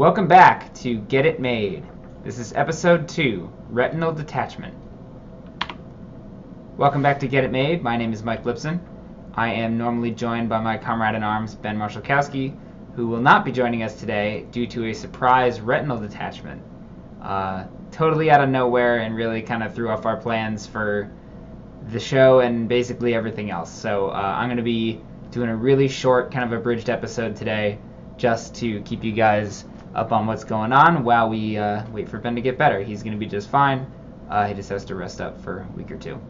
Welcome back to Get It Made. This is episode 2, Retinal Detachment. Welcome back to Get It Made. My name is Mike Lipson. I am normally joined by my comrade in arms, Ben Marshallkowski, who will not be joining us today due to a surprise retinal detachment. Totally out of nowhere and really kind of threw off our plans for the show and basically everything else. So I'm going to be doing a really short, kind of abridged episode today just to keep you guys up on what's going on while we wait for Ben to get better. He's going to be just fine. He just has to rest up for a week or two.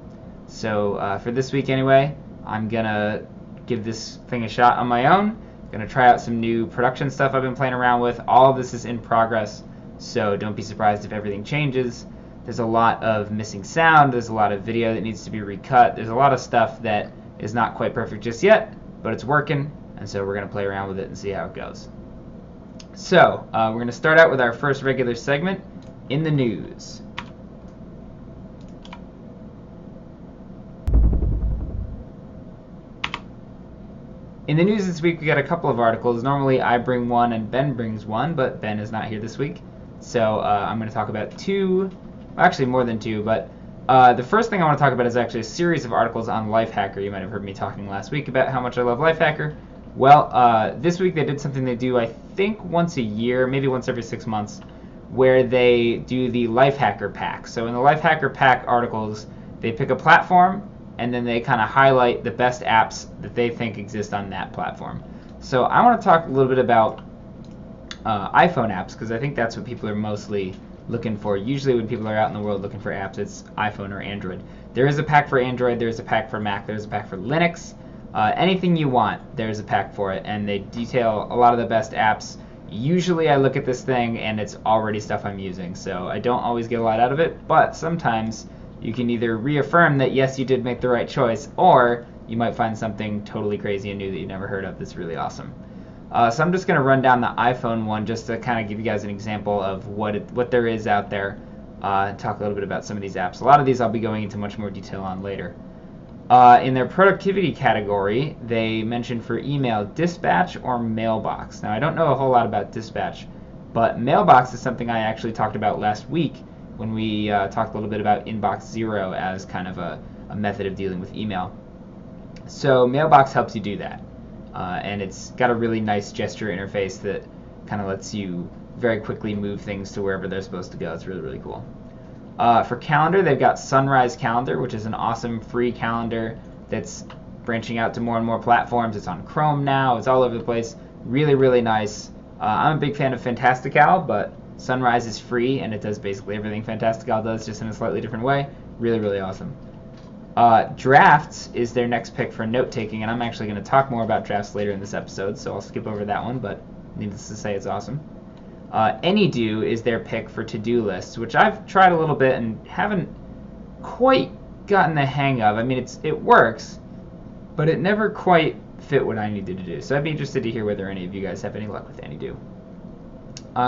So for this week anyway, I'm going to give this thing a shot on my own. I'm going to try out some new production stuff I've been playing around with. All of this is in progress, so don't be surprised if everything changes. There's a lot of missing sound. There's a lot of video that needs to be recut. There's a lot of stuff that is not quite perfect just yet, but it's working, and so we're going to play around with it and see how it goes. So we're going to start out with our first regular segment, In the News. In the news this week, we got a couple of articles. Normally I bring one and Ben brings one, but Ben is not here this week. So I'm going to talk about two, well, actually more than two, but the first thing I want to talk about is actually a series of articles on Lifehacker. You might have heard me talking last week about how much I love Lifehacker. Well, this week they did something they do, I think, once a year, maybe once every 6 months, where they do the Lifehacker Pack. So in the Lifehacker Pack articles, they pick a platform, and then they kind of highlight the best apps that they think exist on that platform. So I want to talk a little bit about iPhone apps, because I think that's what people are mostly looking for. Usually when people are out in the world looking for apps, it's iPhone or Android. There is a pack for Android, there's a pack for Mac, there's a pack for Linux. Anything you want, there's a pack for it, and they detail a lot of the best apps. Usually I look at this thing and it's already stuff I'm using, so I don't always get a lot out of it, but sometimes you can either reaffirm that yes, you did make the right choice, or you might find something totally crazy and new that you've never heard of that's really awesome. So I'm just going to run down the iPhone one just to kind of give you guys an example of what there is out there, and talk a little bit about some of these apps. A lot of these I'll be going into much more detail on later. In their productivity category, they mentioned for email Dispatch or Mailbox. Now, I don't know a whole lot about Dispatch, but Mailbox is something I actually talked about last week when we talked a little bit about Inbox Zero as kind of a method of dealing with email. So Mailbox helps you do that, and it's got a really nice gesture interface that kind of lets you very quickly move things to wherever they're supposed to go. It's really, really cool. For calendar, they've got Sunrise Calendar, which is an awesome free calendar that's branching out to more and more platforms. It's on Chrome now. It's all over the place. Really, really nice. I'm a big fan of Fantastical, but Sunrise is free, and it does basically everything Fantastical does, just in a slightly different way. Really, really awesome. Drafts is their next pick for note-taking, and I'm actually going to talk more about Drafts later in this episode, so I'll skip over that one, but needless to say, it's awesome. Any.do is their pick for to-do lists, which I've tried a little bit and haven't quite gotten the hang of. I mean, it works, but it never quite fit what I needed to do. So I'd be interested to hear whether any of you guys have any luck with Any.do.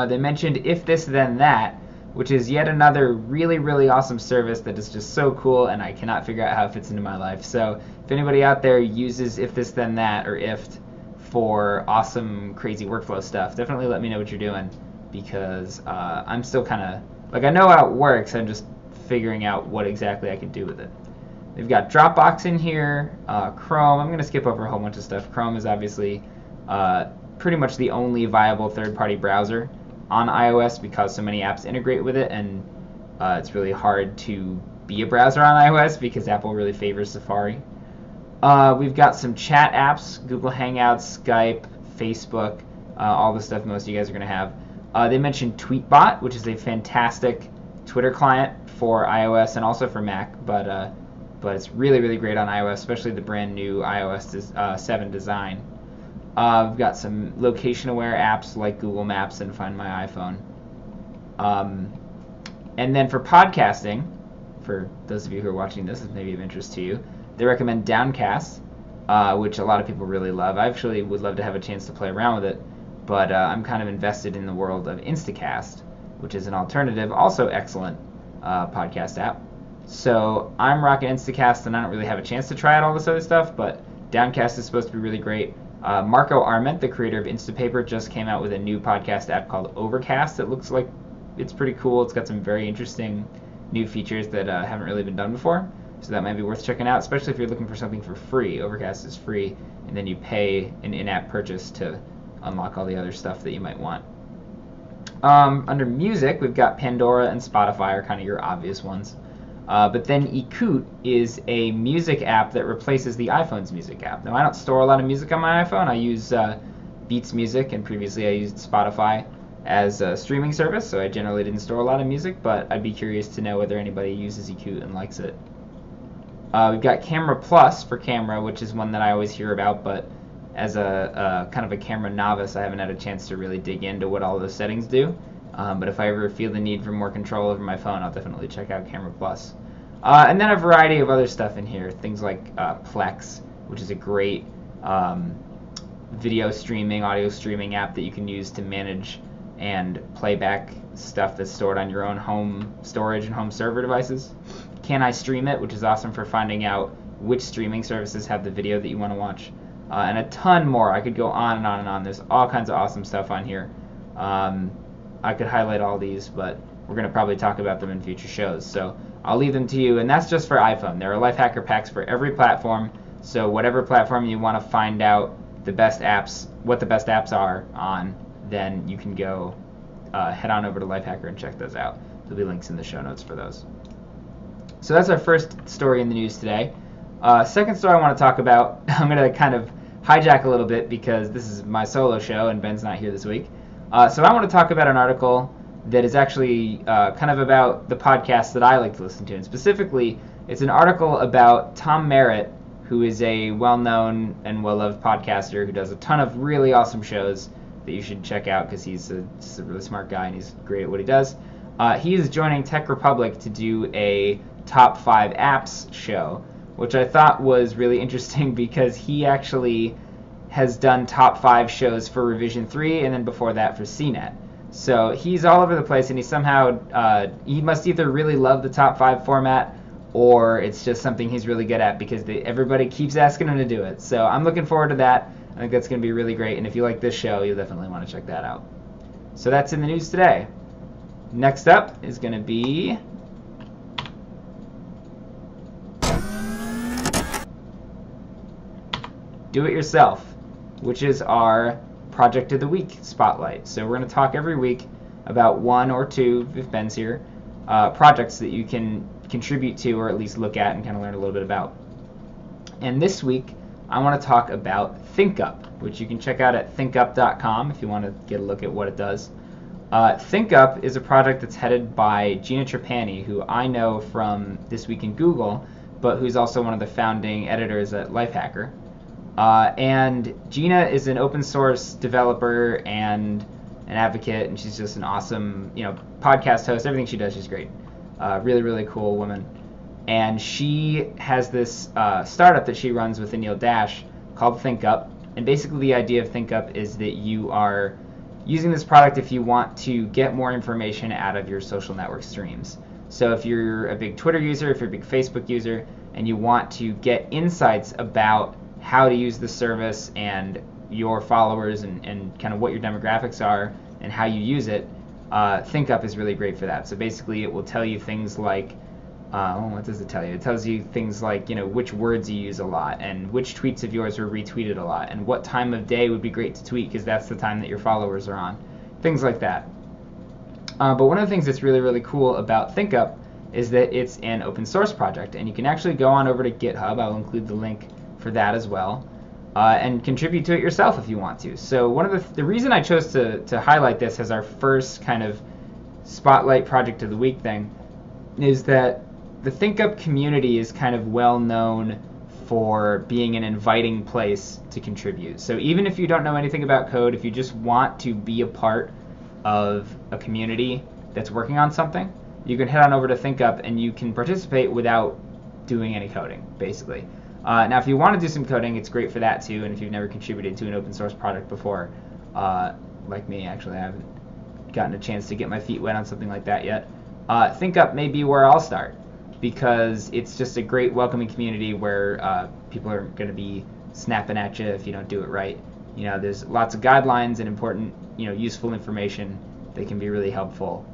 They mentioned If This Then That, which is yet another really, really awesome service that is just so cool, and I cannot figure out how it fits into my life. So if anybody out there uses If This Then That or IFT for awesome, crazy workflow stuff, definitely let me know what you're doing, because I'm still kind of, like, I know how it works, I'm just figuring out what exactly I can do with it. They've got Dropbox in here, Chrome. I'm going to skip over a whole bunch of stuff. Chrome is obviously pretty much the only viable third-party browser on iOS because so many apps integrate with it, and it's really hard to be a browser on iOS because Apple really favors Safari. We've got some chat apps, Google Hangouts, Skype, Facebook, all the stuff most of you guys are going to have. They mentioned Tweetbot, which is a fantastic Twitter client for iOS and also for Mac, but it's really, really great on iOS, especially the brand new iOS 7 design. We've got some location-aware apps like Google Maps and Find My iPhone. And then for podcasting, for those of you who are watching this, it's maybe of interest to you, they recommend Downcast, which a lot of people really love. I actually would love to have a chance to play around with it, but I'm kind of invested in the world of Instacast, which is an alternative, also excellent podcast app. So I'm rocking Instacast, and I don't really have a chance to try out all this other stuff, but Downcast is supposed to be really great. Marco Arment, the creator of Instapaper, just came out with a new podcast app called Overcast. It looks like it's pretty cool. It's got some very interesting new features that haven't really been done before. So that might be worth checking out, especially if you're looking for something for free. Overcast is free, and then you pay an in-app purchase to unlock all the other stuff that you might want. Under music, we've got Pandora and Spotify are kind of your obvious ones. But then Ecoute is a music app that replaces the iPhone's music app. Now, I don't store a lot of music on my iPhone. I use Beats Music, and previously I used Spotify as a streaming service, so I generally didn't store a lot of music, but I'd be curious to know whether anybody uses Ecoute and likes it. We've got Camera Plus for camera, which is one that I always hear about, but as a kind of a camera novice, I haven't had a chance to really dig into what all those settings do. But if I ever feel the need for more control over my phone, I'll definitely check out Camera Plus. And then a variety of other stuff in here, things like Plex, which is a great video streaming, audio streaming app that you can use to manage and playback stuff that's stored on your own home storage and home server devices. Can I Stream It, which is awesome for finding out which streaming services have the video that you want to watch, and a ton more. I could go on and on and on. There's all kinds of awesome stuff on here. I could highlight all these, but we're going to probably talk about them in future shows, so I'll leave them to you. And that's just for iPhone. There are Lifehacker packs for every platform, so whatever platform you want to find out the best apps, what the best apps are on, then you can go head on over to Lifehacker and check those out. There'll be links in the show notes for those. So that's our first story in the news today. Second story I want to talk about, I'm going to kind of hijack a little bit because this is my solo show and Ben's not here this week. So I want to talk about an article that is actually kind of about the podcast that I like to listen to. And specifically, it's an article about Tom Merritt, who is a well-known and well-loved podcaster who does a ton of really awesome shows that you should check out because he's a really smart guy and he's great at what he does. He is joining Tech Republic to do a Top 5 Apps show, which I thought was really interesting because he actually has done Top 5 shows for Revision 3 and then before that for CNET. So he's all over the place, and he somehow, he must either really love the Top 5 format or it's just something he's really good at because everybody keeps asking him to do it. So I'm looking forward to that. I think that's going to be really great, and if you like this show, you'll definitely want to check that out. So that's in the news today. Next up is going to be... Do It Yourself, which is our Project of the Week spotlight. So we're going to talk every week about one or two, if Ben's here, projects that you can contribute to or at least look at and kind of learn a little bit about. And this week, I want to talk about ThinkUp, which you can check out at thinkup.com if you want to get a look at what it does. ThinkUp is a project that's headed by Gina Trapani, who I know from This Week in Google, but who's also one of the founding editors at Lifehacker. And Gina is an open source developer and an advocate, and she's just an awesome, podcast host. Everything she does, she's great. Really, really cool woman. And she has this startup that she runs with Anil Dash called ThinkUp. And basically the idea of ThinkUp is that you are using this product if you want to get more information out of your social network streams. So if you're a big Twitter user, if you're a big Facebook user, and you want to get insights about how to use the service and your followers and kind of what your demographics are and how you use it, ThinkUp is really great for that. So basically it will tell you things like, what does it tell you? It tells you things like, which words you use a lot and which tweets of yours were retweeted a lot and what time of day would be great to tweet because that's the time that your followers are on, things like that. But one of the things that's really, really cool about ThinkUp is that it's an open source project, and you can actually go on over to GitHub. I'll include the link for that as well, and contribute to it yourself if you want to. So one of the reason I chose to highlight this as our first kind of spotlight project of the week thing is that the ThinkUp community is kind of well known for being an inviting place to contribute. So even if you don't know anything about code, if you just want to be a part of a community that's working on something, you can head on over to ThinkUp and you can participate without doing any coding, basically. Now, if you want to do some coding, it's great for that, too. And if you've never contributed to an open source product before, like me, actually, I haven't gotten a chance to get my feet wet on something like that yet. ThinkUp may be where I'll start because it's just a great welcoming community where people are going to be snapping at you if you don't do it right. You know, there's lots of guidelines and important, you know, useful information that can be really helpful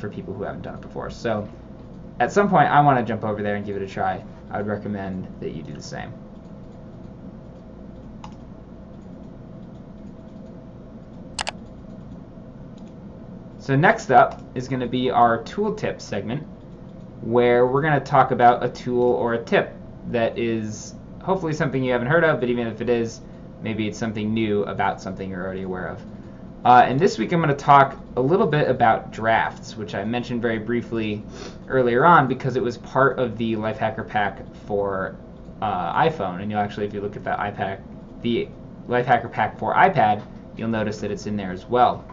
for people who haven't done it before. So at some point, I want to jump over there and give it a try. I would recommend that you do the same. So next up is going to be our tool tip segment, where we're going to talk about a tool or a tip that is hopefully something you haven't heard of, but even if it is, maybe it's something new about something you're already aware of. And this week I'm going to talk a little bit about drafts, which I mentioned very briefly earlier on because it was part of the Lifehacker pack for iPhone. And you'll actually, if you look at that iPad, the Lifehacker pack for iPad, you'll notice that it's in there as well.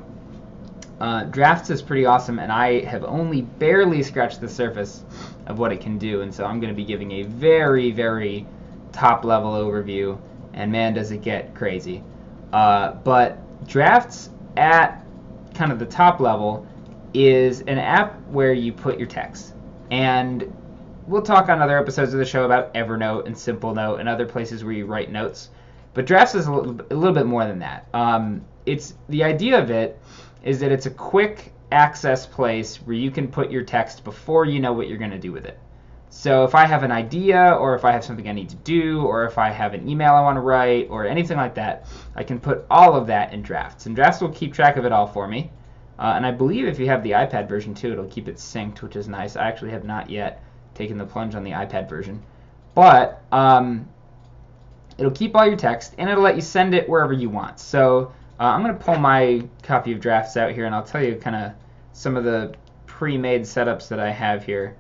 Drafts is pretty awesome, and I have only barely scratched the surface of what it can do, and so I'm going to be giving a very, very top-level overview, and man, does it get crazy. But Drafts at kind of the top level is an app where you put your text. And we'll talk on other episodes of the show about Evernote and SimpleNote and other places where you write notes, but Drafts is a little bit more than that. It's the idea of it is that it's a quick access place where you can put your text before you know what you're going to do with it. So if I have an idea, or if I have something I need to do, or if I have an email I want to write, or anything like that, I can put all of that in Drafts. And Drafts will keep track of it all for me. And I believe if you have the iPad version too, it'll keep it synced, which is nice. I actually have not yet taken the plunge on the iPad version. But it'll keep all your text, and it'll let you send it wherever you want. So I'm going to pull my copy of Drafts out here, and I'll tell you kind of some of the pre-made setups that I have here,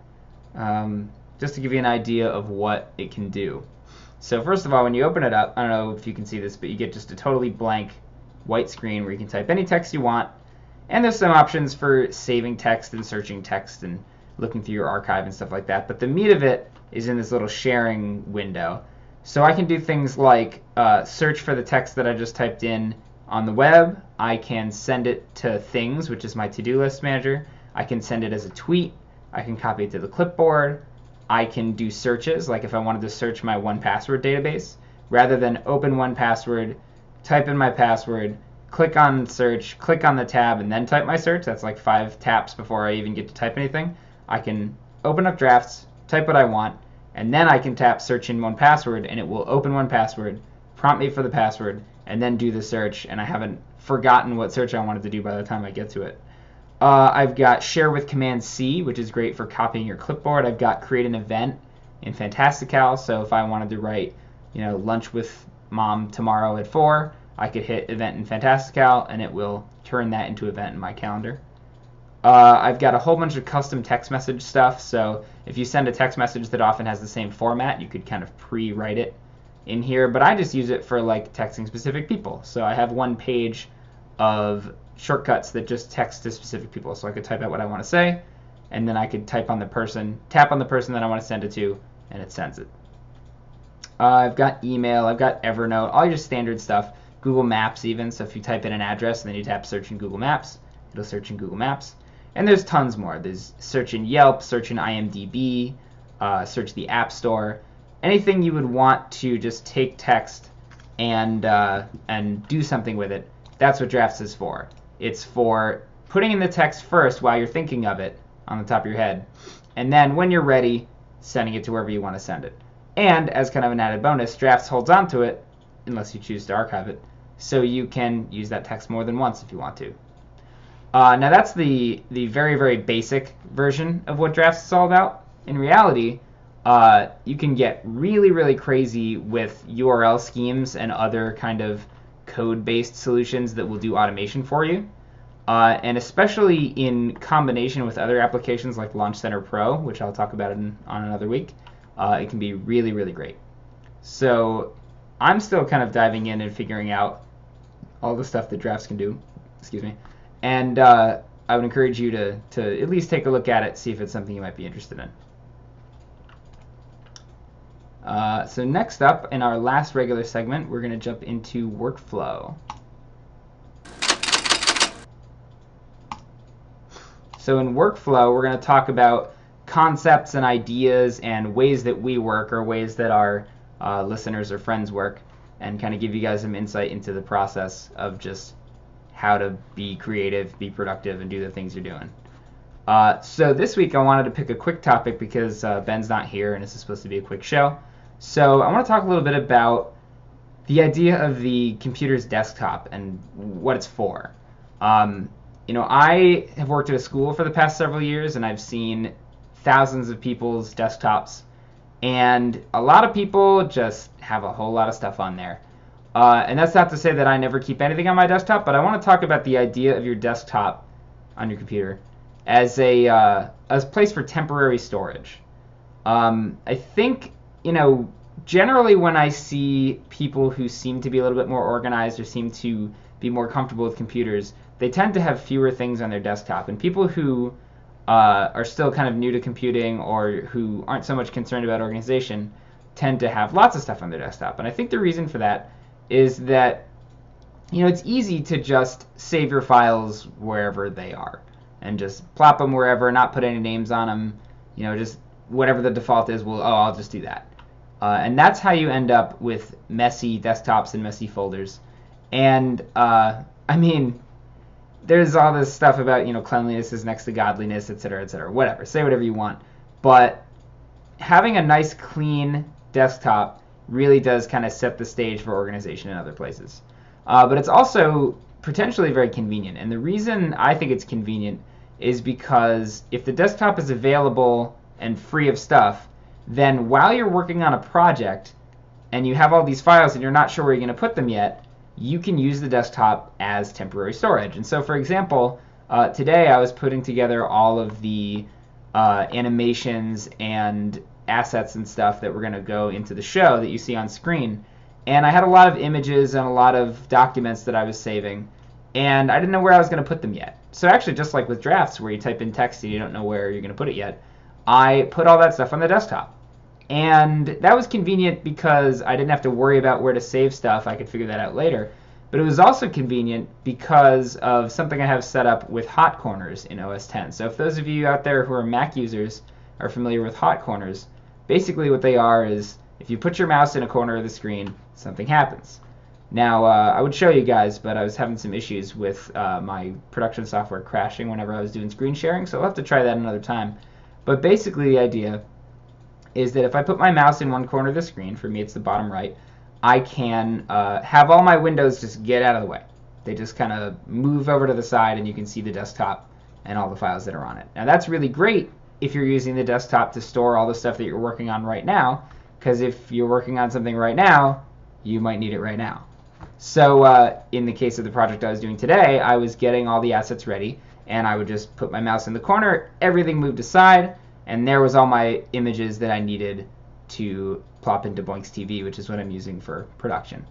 just to give you an idea of what it can do. So first of all, when you open it up, I don't know if you can see this, but you get just a totally blank white screen where you can type any text you want. And there's some options for saving text and searching text and looking through your archive and stuff like that. But the meat of it is in this little sharing window. So I can do things like search for the text that I just typed in on the web. I can send it to Things, which is my to-do list manager. I can send it as a tweet. I can copy it to the clipboard. I can do searches, like if I wanted to search my 1Password database, rather than open 1Password, type in my password, click on search, click on the tab, and then type my search. That's like 5 taps before I even get to type anything. I can open up Drafts, type what I want, and then I can tap search in 1Password, and it will open 1Password, prompt me for the password, and then do the search, and I haven't forgotten what search I wanted to do by the time I get to it. I've got share with Command-C, which is great for copying your clipboard. I've got create an event in Fantastical, so if I wanted to write, you know, lunch with mom tomorrow at 4, I could hit event in Fantastical, and it will turn that into event in my calendar. I've got a whole bunch of custom text message stuff, so if you send a text message that often has the same format, you could kind of pre-write it in here, but I just use it for like texting specific people. So I have one page of shortcuts that just text to specific people. So I could type out what I want to say, and then I could type on the person, tap on the person that I want to send it to, and it sends it. I've got email, I've got Evernote, all your standard stuff, Google Maps even. So if you type in an address and then you tap search in Google Maps, it'll search in Google Maps. And there's tons more. There's search in Yelp, search in IMDb, search the App Store. Anything you would want to just take text and do something with it, that's what Drafts is for. It's for putting in the text first while you're thinking of it on the top of your head, and then when you're ready, sending it to wherever you want to send it. And as kind of an added bonus, Drafts holds onto it, unless you choose to archive it, so you can use that text more than once if you want to. Now that's the very, very basic version of what Drafts is all about. In reality, you can get really, really crazy with URL schemes and other kind of code-based solutions that will do automation for you. And especially in combination with other applications like Launch Center Pro, which I'll talk about on another week, it can be really, really great. So I'm still kind of diving in and figuring out all the stuff that Drafts can do. Excuse me. And I would encourage you to at least take a look at it, see if it's something you might be interested in. So next up, in our last regular segment, we're going to jump into workflow. So in workflow, we're going to talk about concepts and ideas and ways that we work, or ways that our listeners or friends work, and kind of give you guys some insight into the process of just how to be creative, be productive, and do the things you're doing. So this week I wanted to pick a quick topic because Ben's not here and this is supposed to be a quick show. So I want to talk a little bit about the idea of the computer's desktop and what it's for. You know, I have worked at a school for the past several years, and I've seen thousands of people's desktops, and a lot of people just have a whole lot of stuff on there. And that's not to say that I never keep anything on my desktop, but I want to talk about the idea of your desktop on your computer as a place for temporary storage. I think, you know, generally when I see people who seem to be a little bit more organized or seem to be more comfortable with computers, they tend to have fewer things on their desktop. And people who are still kind of new to computing or who aren't so much concerned about organization tend to have lots of stuff on their desktop. And I think the reason for that is that, you know, it's easy to just save your files wherever they are and just plop them wherever, not put any names on them, you know, just whatever the default is, well, oh, I'll just do that. And that's how you end up with messy desktops and messy folders. And, I mean, there's all this stuff about, you know, cleanliness is next to godliness, et cetera, whatever. Say whatever you want. But having a nice, clean desktop really does kind of set the stage for organization in other places. But it's also potentially very convenient. And the reason I think it's convenient is because if the desktop is available and free of stuff, then while you're working on a project and you have all these files and you're not sure where you're going to put them yet, you can use the desktop as temporary storage. And so, for example, today I was putting together all of the animations and assets and stuff that were going to go into the show that you see on screen. And I had a lot of images and a lot of documents that I was saving, and I didn't know where I was going to put them yet. So actually, just like with Drafts, where you type in text and you don't know where you're going to put it yet, I put all that stuff on the desktop. And that was convenient because I didn't have to worry about where to save stuff. I could figure that out later. But it was also convenient because of something I have set up with hot corners in OS X. So if those of you out there who are Mac users are familiar with hot corners, basically what they are is if you put your mouse in a corner of the screen, something happens. Now, I would show you guys, but I was having some issues with my production software crashing whenever I was doing screen sharing, so I'll have to try that another time. But basically the idea is that if I put my mouse in one corner of the screen, for me it's the bottom right, I can have all my windows just get out of the way. They just kind of move over to the side and you can see the desktop and all the files that are on it. Now that's really great if you're using the desktop to store all the stuff that you're working on right now, because if you're working on something right now, you might need it right now. So in the case of the project I was doing today, I was getting all the assets ready and I would just put my mouse in the corner, everything moved aside, and there was all my images that I needed to plop into Boink's TV, which is what I'm using for production.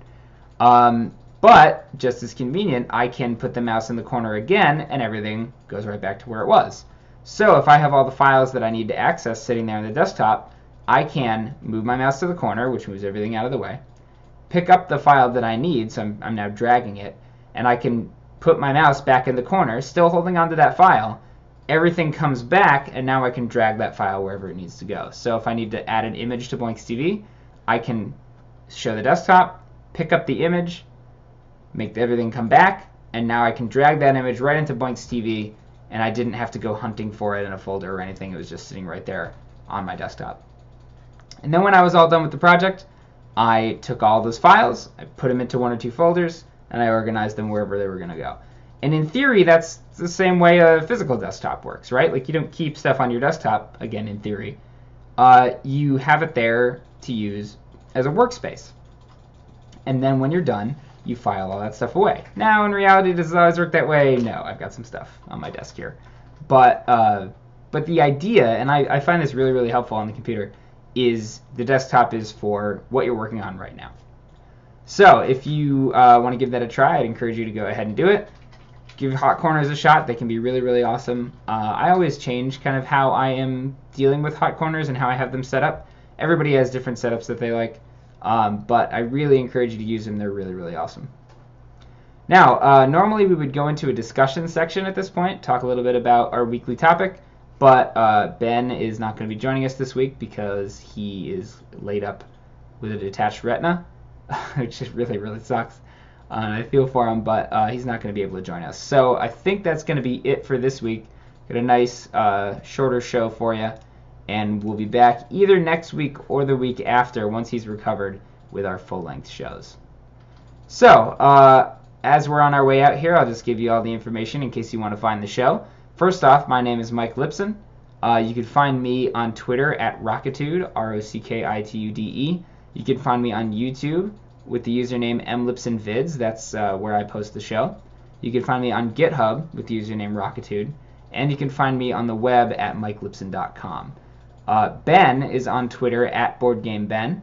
But just as convenient, I can put the mouse in the corner again, and everything goes right back to where it was. So if I have all the files that I need to access sitting there on the desktop, I can move my mouse to the corner, which moves everything out of the way, pick up the file that I need, so I'm now dragging it, and I can put my mouse back in the corner, still holding onto that file. Everything comes back, and now I can drag that file wherever it needs to go. So if I need to add an image to Boink's TV, I can show the desktop, pick up the image, make everything come back, and now I can drag that image right into Boink's TV, and I didn't have to go hunting for it in a folder or anything. It was just sitting right there on my desktop. And then when I was all done with the project, I took all those files, I put them into one or two folders, and I organized them wherever they were going to go. And in theory, that's the same way a physical desktop works, right? Like, you don't keep stuff on your desktop, again, in theory. You have it there to use as a workspace. And then when you're done, you file all that stuff away. Now, in reality, does it always work that way? No, I've got some stuff on my desk here. But the idea, and I find this really, really helpful on the computer, is the desktop is for what you're working on right now. So if you want to give that a try, I'd encourage you to go ahead and do it. Give hot corners a shot. They can be really, really awesome. I always change kind of how I am dealing with hot corners and how I have them set up. Everybody has different setups that they like, but I really encourage you to use them. They're really, really awesome. Now, normally we would go into a discussion section at this point, talk a little bit about our weekly topic, but Ben is not going to be joining us this week because he is laid up with a detached retina. which just really, really sucks. And I feel for him, but he's not going to be able to join us. So I think that's going to be it for this week. Got a nice shorter show for you, and we'll be back either next week or the week after once he's recovered with our full-length shows. So as we're on our way out here, I'll just give you all the information in case you want to find the show. First off, my name is Mike Lipson. You can find me on Twitter at Rockitude, R-O-C-K-I-T-U-D-E. You can find me on YouTube with the username mlipsonvids. That's where I post the show. You can find me on GitHub with the username Rockitude. And you can find me on the web at MikeLipson.com. Ben is on Twitter at BoardGameBen.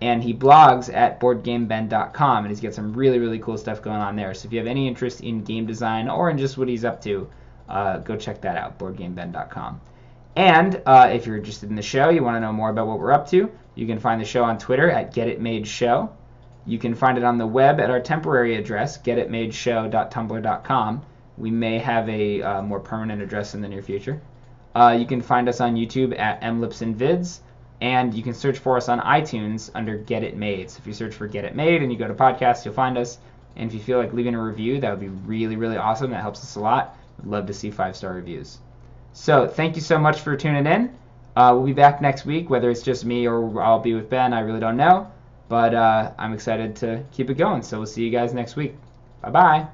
And he blogs at BoardGameBen.com. And he's got some really, really cool stuff going on there. So if you have any interest in game design or in just what he's up to, go check that out, BoardGameBen.com. And if you're interested in the show, you want to know more about what we're up to, you can find the show on Twitter at Get It Made Show. You can find it on the web at our temporary address, getitmadeshow.tumblr.com. We may have a more permanent address in the near future. You can find us on YouTube at mlipsonvids, and you can search for us on iTunes under Get It Made. So if you search for Get It Made and you go to podcasts, you'll find us. And if you feel like leaving a review, that would be really, really awesome. That helps us a lot. We'd love to see 5-star reviews. So thank you so much for tuning in. We'll be back next week, whether it's just me or I'll be with Ben. I really don't know, but I'm excited to keep it going. So we'll see you guys next week. Bye-bye.